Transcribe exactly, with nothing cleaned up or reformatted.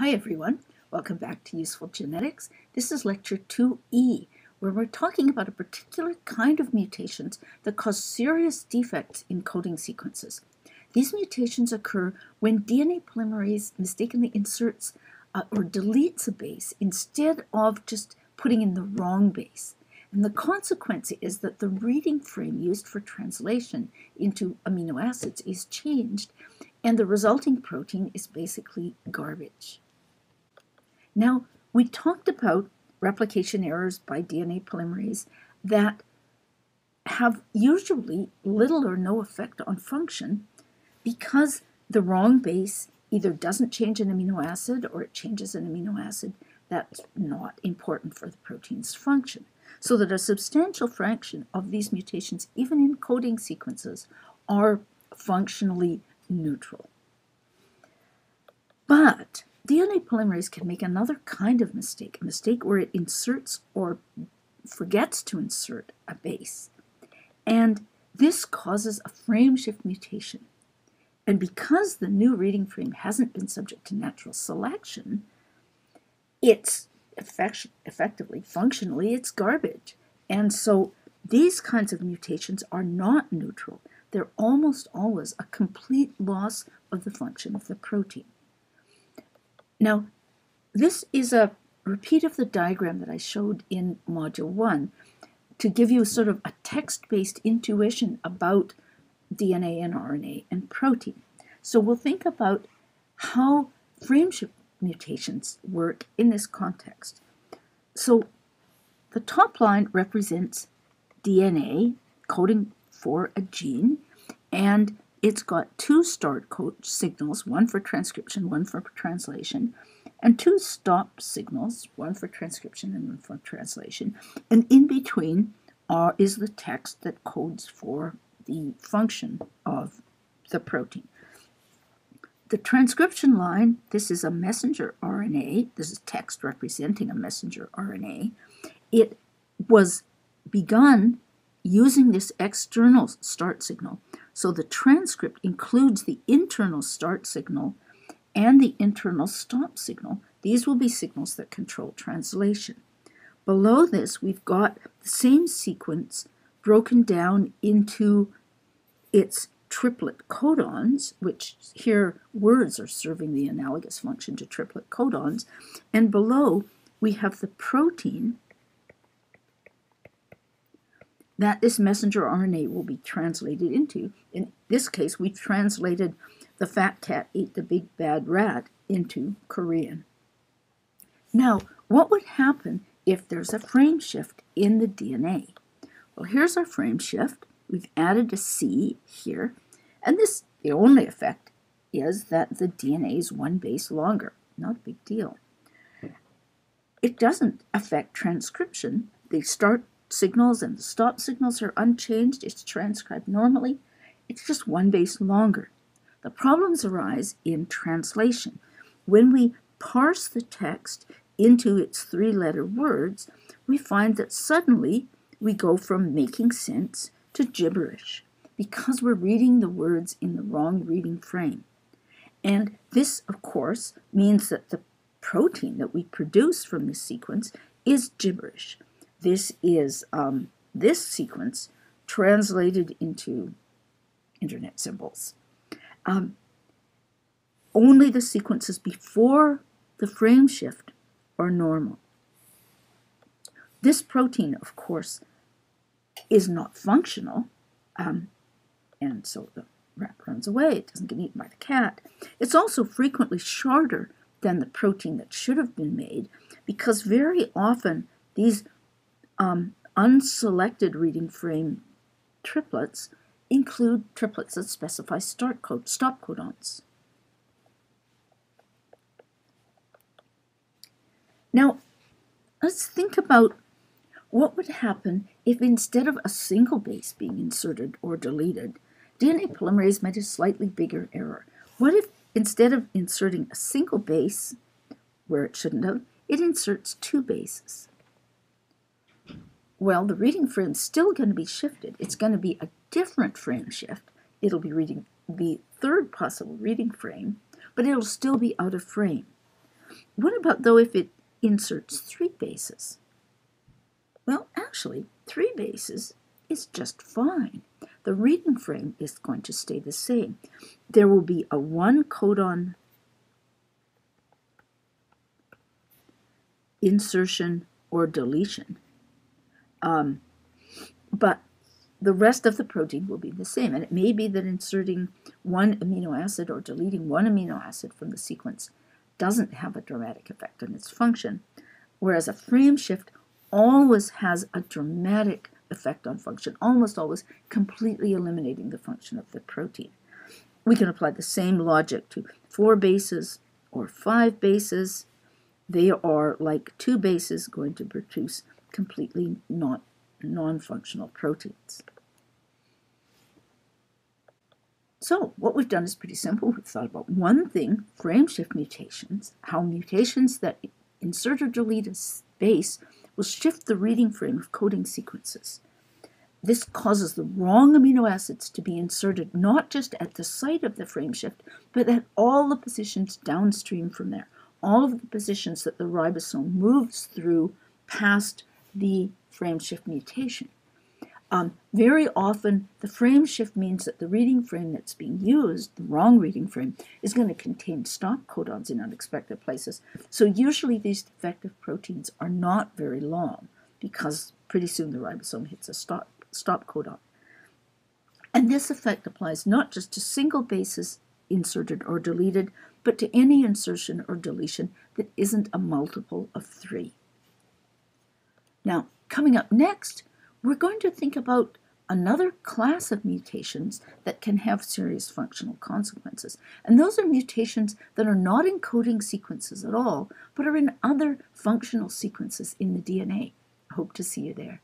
Hi everyone, welcome back to Useful Genetics. This is lecture two E, where we're talking about a particular kind of mutations that cause serious defects in coding sequences. These mutations occur when D N A polymerase mistakenly inserts uh, or deletes a base instead of just putting in the wrong base. And the consequence is that the reading frame used for translation into amino acids is changed, and the resulting protein is basically garbage. Now, we talked about replication errors by D N A polymerase that have usually little or no effect on function because the wrong base either doesn't change an amino acid or it changes an amino acid that's not important for the protein's function. So that a substantial fraction of these mutations, even in coding sequences, are functionally neutral. But D N A polymerase can make another kind of mistake, a mistake where it inserts or forgets to insert a base. And this causes a frameshift mutation. And because the new reading frame hasn't been subject to natural selection, it's effectively, functionally, it's garbage. And so these kinds of mutations are not neutral. They're almost always a complete loss of the function of the protein. Now, this is a repeat of the diagram that I showed in Module one to give you sort of a text-based intuition about D N A and R N A and protein. So we'll think about how frameshift mutations work in this context. So the top line represents D N A coding for a gene, and it's got two start code signals, one for transcription, one for translation, and two stop signals, one for transcription and one for translation, and in between are, is the text that codes for the function of the protein. The transcription line, this is a messenger R N A. This is text representing a messenger R N A. It was begun using this external start signal. So the transcript includes the internal start signal and the internal stop signal. These will be signals that control translation. Below this, we've got the same sequence broken down into its triplet codons, which here words are serving the analogous function to triplet codons, and below we have the protein that this messenger R N A will be translated into. In this case, we translated the fat cat ate the big bad rat into Korean. Now, what would happen if there's a frame shift in the D N A? Well, here's our frame shift. We've added a C here, and this, the only effect is that the D N A is one base longer. Not a big deal. It doesn't affect transcription. The start signals and the stop signals are unchanged. It's transcribed normally. It's just one base longer. The problems arise in translation. When we parse the text into its three-letter words, we find that suddenly we go from making sense to gibberish because we're reading the words in the wrong reading frame. And this, of course, means that the protein that we produce from this sequence is gibberish. This is um, this sequence translated into internet symbols. Um, only the sequences before the frame shift are normal. This protein, of course, is not functional, um, and so the rat runs away. It doesn't get eaten by the cat. It's also frequently shorter than the protein that should have been made because very often these um, unselected reading frame triplets include triplets that specify start code, stop codons. Now, let's think about what would happen if instead of a single base being inserted or deleted, D N A polymerase made a slightly bigger error. What if instead of inserting a single base, where it shouldn't have, it inserts two bases? Well, the reading frame is still going to be shifted. It's going to be a different frame shift. It'll be reading the third possible reading frame, but it'll still be out of frame. What about, though, if it inserts three bases? Well, actually, three bases is just fine. The reading frame is going to stay the same. There will be a one codon insertion or deletion, um, but the rest of the protein will be the same. And it may be that inserting one amino acid or deleting one amino acid from the sequence doesn't have a dramatic effect on its function, whereas a frame shift always has a dramatic effect on function, almost always completely eliminating the function of the protein. We can apply the same logic to four bases or five bases. They are like two bases going to produce completely not non-functional proteins. So what we've done is pretty simple. We've thought about one thing, frameshift mutations, how mutations that insert or delete a base will shift the reading frame of coding sequences. This causes the wrong amino acids to be inserted not just at the site of the frameshift, but at all the positions downstream from there, all of the positions that the ribosome moves through past the frameshift mutation. Um, very often, the frameshift means that the reading frame that's being used, the wrong reading frame, is going to contain stop codons in unexpected places. So usually these defective proteins are not very long, because pretty soon the ribosome hits a stop, stop codon. And this effect applies not just to single bases inserted or deleted, but to any insertion or deletion that isn't a multiple of three. Now, coming up next, we're going to think about another class of mutations that can have serious functional consequences. And those are mutations that are not in coding sequences at all, but are in other functional sequences in the D N A. Hope to see you there.